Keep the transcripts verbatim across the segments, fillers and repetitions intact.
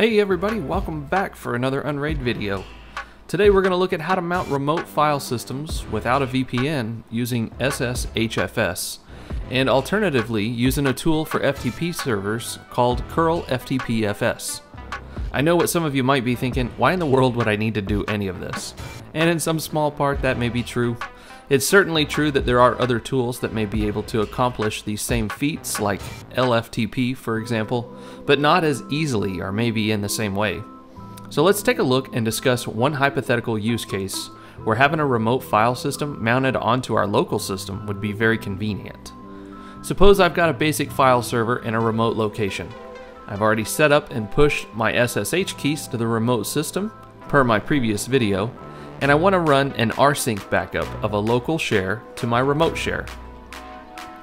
Hey everybody, welcome back for another Unraid video. Today we're going to look at how to mount remote file systems without a V P N using S S H F S, and alternatively using a tool for F T P servers called curl F T P F S. I know what some of you might be thinking, why in the world would I need to do any of this? And in some small part that may be true. It's certainly true that there are other tools that may be able to accomplish these same feats, like L F T P for example, but not as easily or maybe in the same way. So let's take a look and discuss one hypothetical use case where having a remote file system mounted onto our local system would be very convenient. Suppose I've got a basic file server in a remote location. I've already set up and pushed my S S H keys to the remote system, per my previous video, and I want to run an rsync backup of a local share to my remote share.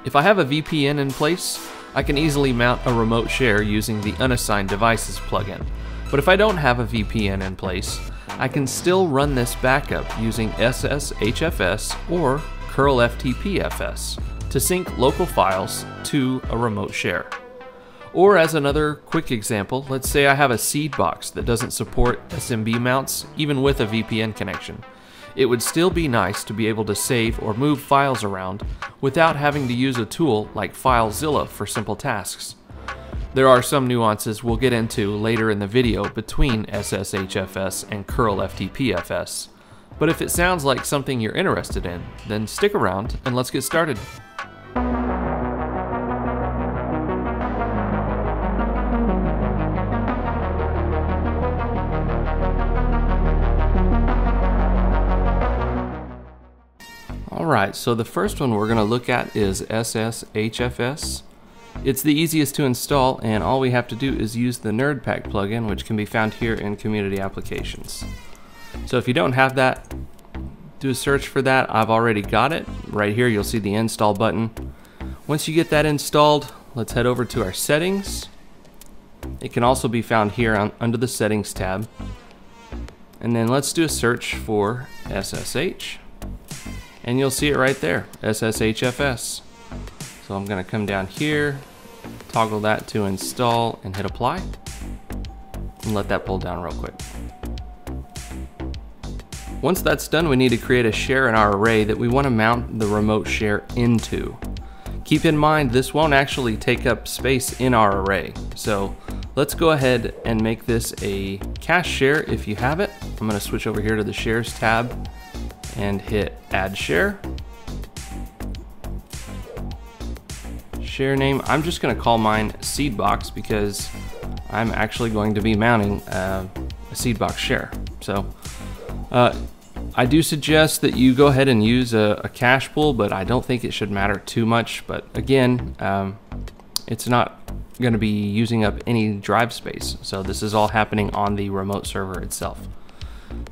If I have a V P N in place, I can easily mount a remote share using the Unassigned Devices plugin. But if I don't have a V P N in place, I can still run this backup using S S H F S or curl F T P F S to sync local files to a remote share. Or as another quick example, let's say I have a seed box that doesn't support S M B mounts even with a V P N connection. It would still be nice to be able to save or move files around without having to use a tool like FileZilla for simple tasks. There are some nuances we'll get into later in the video between S S H F S and curl F T P F S, but if it sounds like something you're interested in, then stick around and let's get started. Alright, so the first one we're going to look at is S S H F S. It's the easiest to install, and all we have to do is use the NerdPack plugin, which can be found here in Community Applications. So if you don't have that, do a search for that. I've already got it. Right here you'll see the install button. Once you get that installed, let's head over to our settings. It can also be found here on, under the settings tab. And then let's do a search for S S H. And you'll see it right there, S S H F S. So I'm gonna come down here, toggle that to install and hit apply, and let that pull down real quick. Once that's done, we need to create a share in our array that we wanna mount the remote share into. Keep in mind, this won't actually take up space in our array. So let's go ahead and make this a cache share if you have it. I'm gonna switch over here to the shares tab and hit add share. Share name, I'm just gonna call mine seedbox because I'm actually going to be mounting uh, a seedbox share. So uh, I do suggest that you go ahead and use a, a cache pool, but I don't think it should matter too much. But again, um, it's not gonna be using up any drive space. So this is all happening on the remote server itself.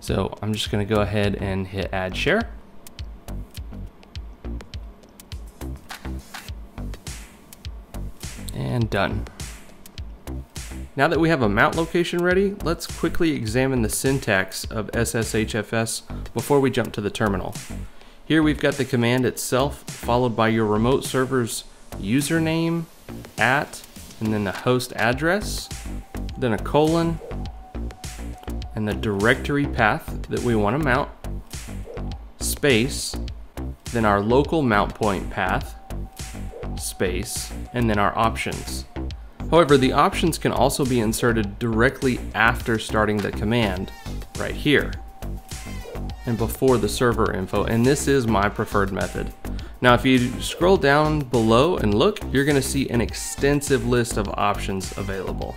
So I'm just going to go ahead and hit add share. And done. Now that we have a mount location ready, let's quickly examine the syntax of S S H F S before we jump to the terminal. Here we've got the command itself, followed by your remote server's username, at, and then the host address, then a colon, and the directory path that we want to mount, space, then our local mount point path, space, and then our options. However, the options can also be inserted directly after starting the command right here and before the server info, and this is my preferred method. Now, if you scroll down below and look, you're gonna see an extensive list of options available.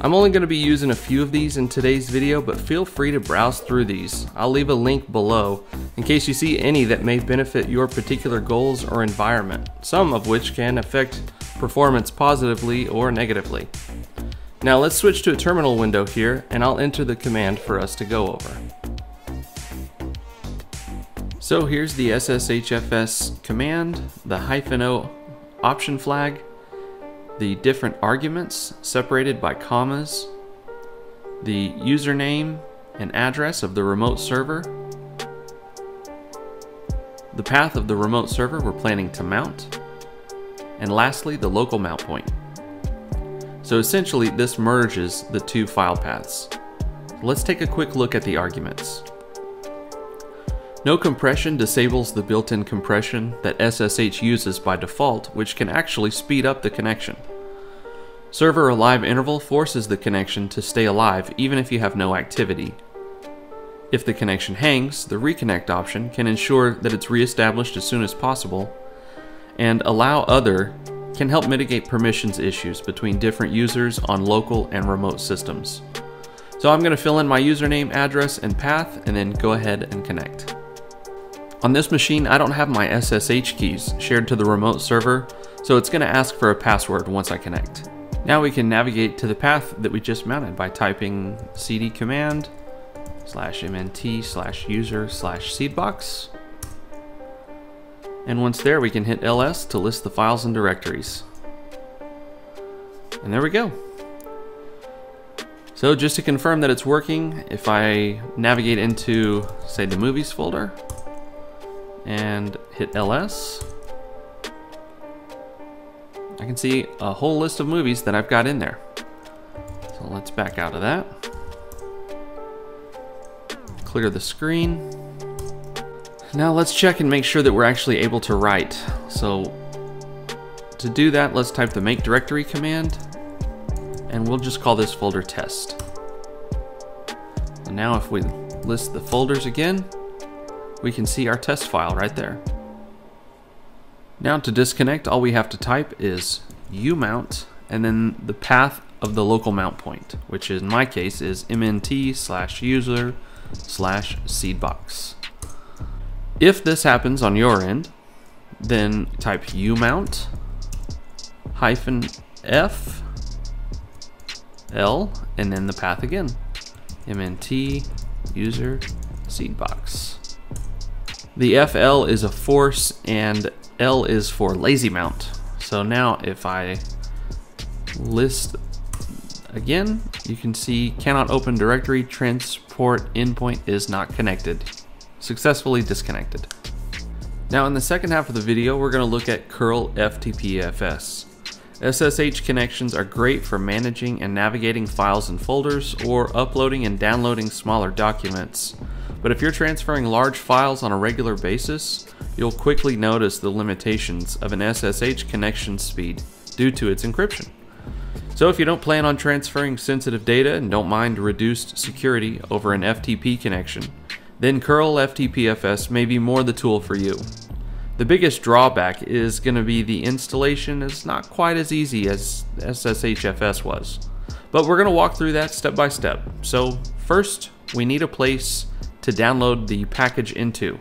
I'm only going to be using a few of these in today's video, but feel free to browse through these. I'll leave a link below in case you see any that may benefit your particular goals or environment, some of which can affect performance positively or negatively. Now let's switch to a terminal window here, and I'll enter the command for us to go over. So here's the S S H F S command, the hyphen O option flag, the different arguments separated by commas, the username and address of the remote server, the path of the remote server we're planning to mount, and lastly the local mount point. So essentially this merges the two file paths. Let's take a quick look at the arguments. No compression disables the built-in compression that S S H uses by default, which can actually speed up the connection. Server alive interval forces the connection to stay alive even if you have no activity. If the connection hangs, the reconnect option can ensure that it's reestablished as soon as possible, and allow other can help mitigate permissions issues between different users on local and remote systems. So I'm going to fill in my username, address, and path, and then go ahead and connect. On this machine, I don't have my S S H keys shared to the remote server, so it's going to ask for a password once I connect. Now we can navigate to the path that we just mounted by typing cd command slash mnt slash user slash seedbox. And once there, we can hit L S to list the files and directories. And there we go. So just to confirm that it's working, if I navigate into, say, the movies folder and hit L S, I can see a whole list of movies that I've got in there. So let's back out of that. Clear the screen. Now let's check and make sure that we're actually able to write. So to do that, let's type the make directory command, and we'll just call this folder test. And now if we list the folders again, we can see our test file right there. Now to disconnect, all we have to type is umount and then the path of the local mount point, which in my case is mnt slash user slash seedbox. If this happens on your end, then type umount hyphen f l and then the path again, mnt user seedbox. The F L is a force and L is for lazy mount. So now if I list again, you can see cannot open directory, transport endpoint is not connected. Successfully disconnected. Now in the second half of the video, we're going to look at curl F T P F S. S S H connections are great for managing and navigating files and folders, or uploading and downloading smaller documents. But if you're transferring large files on a regular basis, you'll quickly notice the limitations of an S S H connection speed due to its encryption. So if you don't plan on transferring sensitive data and don't mind reduced security over an F T P connection, then curl F T P F S may be more the tool for you. The biggest drawback is going to be the installation is not quite as easy as S S H F S was, but we're going to walk through that step by step. So first, we need a place to download the package into.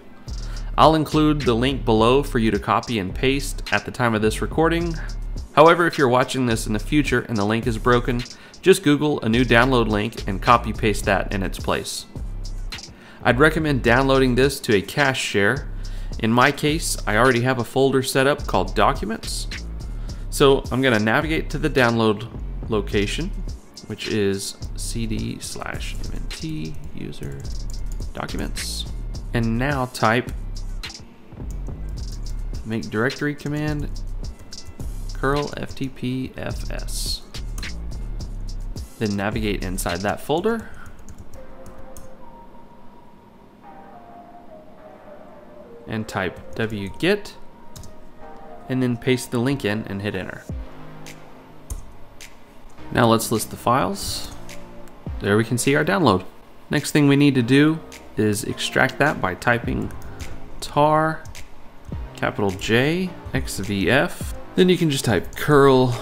I'll include the link below for you to copy and paste at the time of this recording. However, if you're watching this in the future and the link is broken, just Google a new download link and copy paste that in its place. I'd recommend downloading this to a cache share. In my case, I already have a folder set up called Documents. So I'm going to navigate to the download location, which is cd slash mnt user documents. And now type make directory command curl F T P F S. Then navigate inside that folder. And type wget and then paste the link in and hit enter. Now let's list the files. There we can see our download. Next thing we need to do is extract that by typing tar capital J X V F. Then you can just type curl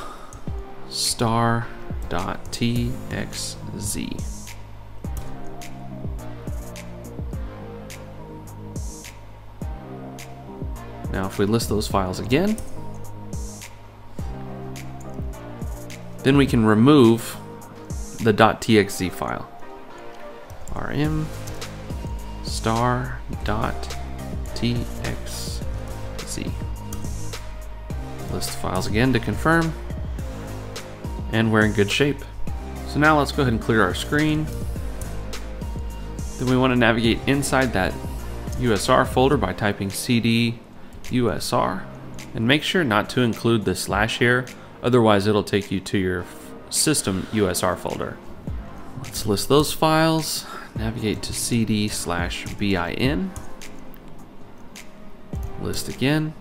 star dot T X Z. Now if we list those files again, then we can remove the .txz file. Rm star dot txz. List files again to confirm, and we're in good shape. So now let's go ahead and clear our screen. Then we want to navigate inside that U S R folder by typing cd U S R, and make sure not to include the slash here, otherwise it'll take you to your system U S R folder. Let's list those files. Navigate to cd slash bin. List again.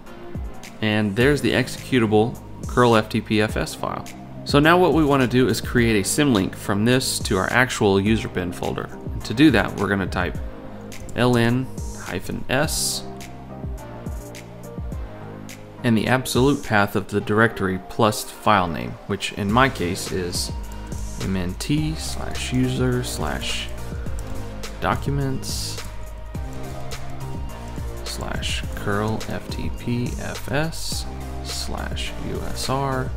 And there's the executable curl F T P F S file. So now what we want to do is create a symlink from this to our actual user bin folder. And to do that, we're going to type L N S and the absolute path of the directory plus file name, which in my case is mnt slash user slash documents slash curl F T P F S slash U S R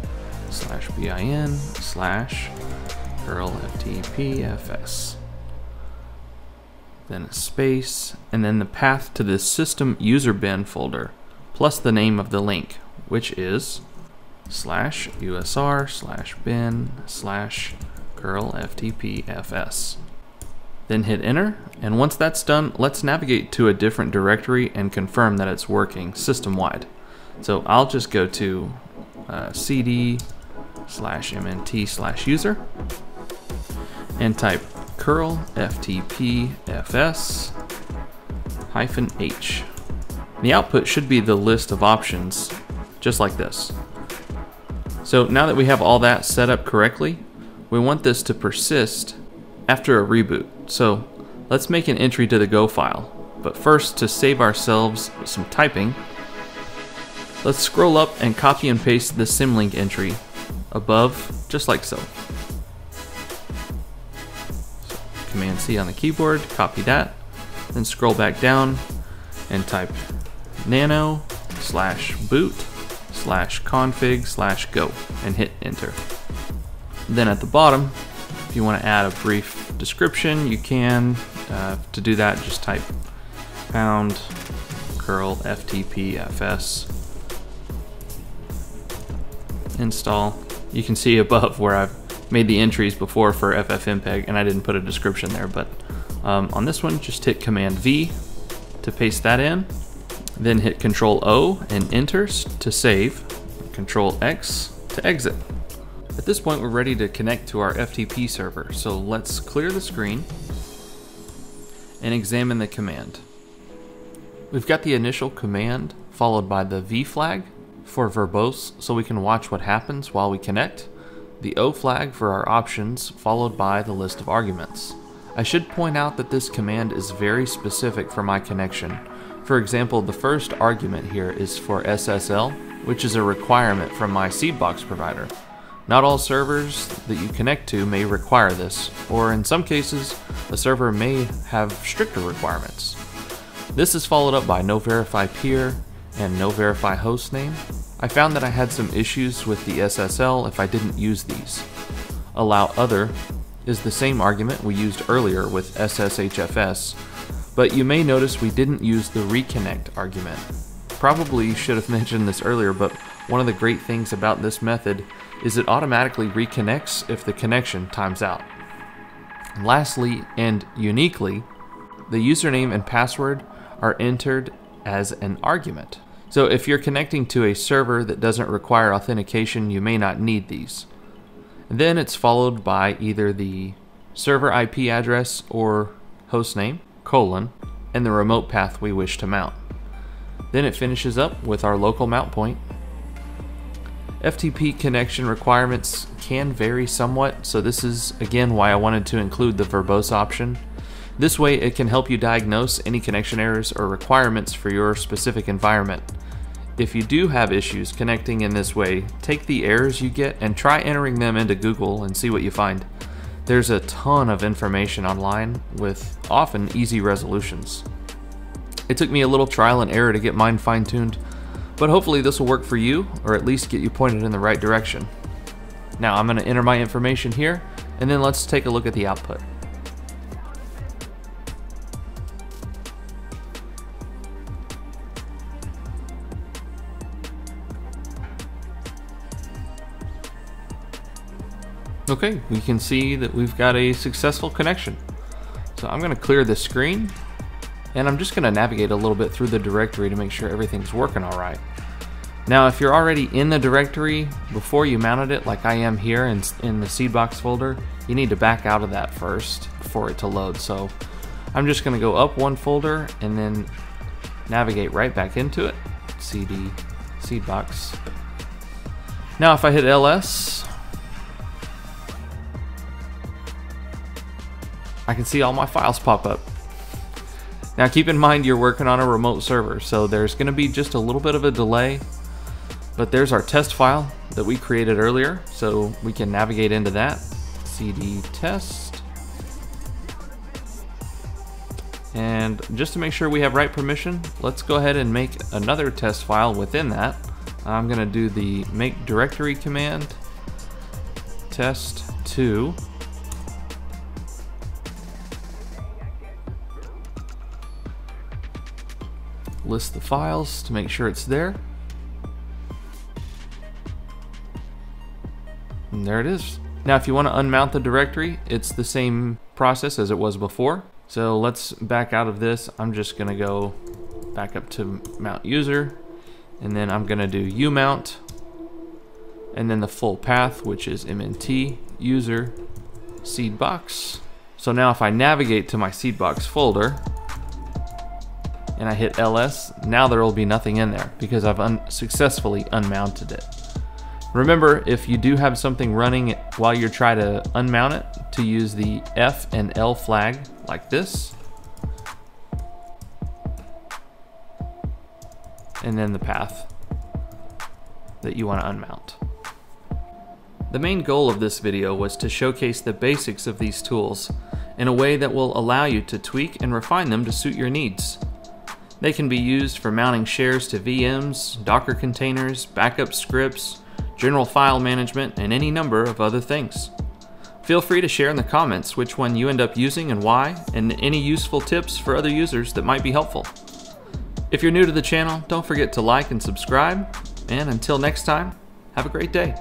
slash bin slash curl F T P F S. Then a space, and then the path to the system user bin folder, plus the name of the link, which is slash usr slash bin slash curl F T P F S. Then hit enter, and once that's done, let's navigate to a different directory and confirm that it's working system-wide. So I'll just go to uh, cd slash mnt slash user and type curl F T P F S hyphen h. The output should be the list of options, just like this. So now that we have all that set up correctly, we want this to persist after a reboot. So let's make an entry to the Go file. But first, to save ourselves some typing, let's scroll up and copy and paste the symlink entry above, just like so. So Command C on the keyboard, copy that, then scroll back down and type nano slash boot slash config slash go and hit enter. Then at the bottom, if you want to add a brief description, you can. Uh, to do that, just type pound curl F T P F S install. You can see above where I've made the entries before for F F mpeg, and I didn't put a description there, but um, on this one, just hit Command V to paste that in. Then hit Control O and enter to save, Control X to exit. At this point, we're ready to connect to our F T P server. So let's clear the screen and examine the command. We've got the initial command followed by the V flag for verbose, so we can watch what happens while we connect, the O flag for our options, followed by the list of arguments. I should point out that this command is very specific for my connection. For example, the first argument here is for S S L, which is a requirement from my Seedbox provider. Not all servers that you connect to may require this, or in some cases, a server may have stricter requirements. This is followed up by no verify peer and no verify hostname. I found that I had some issues with the S S L if I didn't use these. Allow other is the same argument we used earlier with S S H F S, but you may notice we didn't use the reconnect argument. Probably should have mentioned this earlier, but one of the great things about this method is it automatically reconnects if the connection times out. And lastly, and uniquely, the username and password are entered as an argument. So if you're connecting to a server that doesn't require authentication, you may not need these. Then it's followed by either the server I P address or hostname, colon, and the remote path we wish to mount. Then it finishes up with our local mount point. F T P connection requirements can vary somewhat, so this is again why I wanted to include the verbose option. This way it can help you diagnose any connection errors or requirements for your specific environment. If you do have issues connecting in this way, take the errors you get and try entering them into Google and see what you find. There's a ton of information online with often easy resolutions. It took me a little trial and error to get mine fine-tuned, but hopefully this will work for you, or at least get you pointed in the right direction. Now I'm going to enter my information here, and then let's take a look at the output. Okay, we can see that we've got a successful connection. So I'm going to clear this screen, and I'm just going to navigate a little bit through the directory to make sure everything's working all right. Now if you're already in the directory before you mounted it, like I am here in, in the seedbox folder, you need to back out of that first for it to load. So I'm just going to go up one folder and then navigate right back into it, cd seedbox. Now if I hit ls, I can see all my files pop up. Now keep in mind you're working on a remote server, so there's going to be just a little bit of a delay, but there's our test file that we created earlier, so we can navigate into that, cd test, and just to make sure we have write permission, let's go ahead and make another test file within that. I'm going to do the make directory command, test two. List the files to make sure it's there. And there it is. Now if you want to unmount the directory, it's the same process as it was before. So let's back out of this. I'm just gonna go back up to mount user, and then I'm gonna do umount, and then the full path, which is mnt user seedbox. So now if I navigate to my seedbox folder, and I hit ls, now there will be nothing in there because I've un successfully unmounted it. Remember, if you do have something running while you're trying to unmount it, to use the F and L flag like this, and then the path that you want to unmount. The main goal of this video was to showcase the basics of these tools in a way that will allow you to tweak and refine them to suit your needs. They can be used for mounting shares to V Ms, Docker containers, backup scripts, general file management, and any number of other things. Feel free to share in the comments which one you end up using and why, and any useful tips for other users that might be helpful. If you're new to the channel, don't forget to like and subscribe, and until next time, have a great day.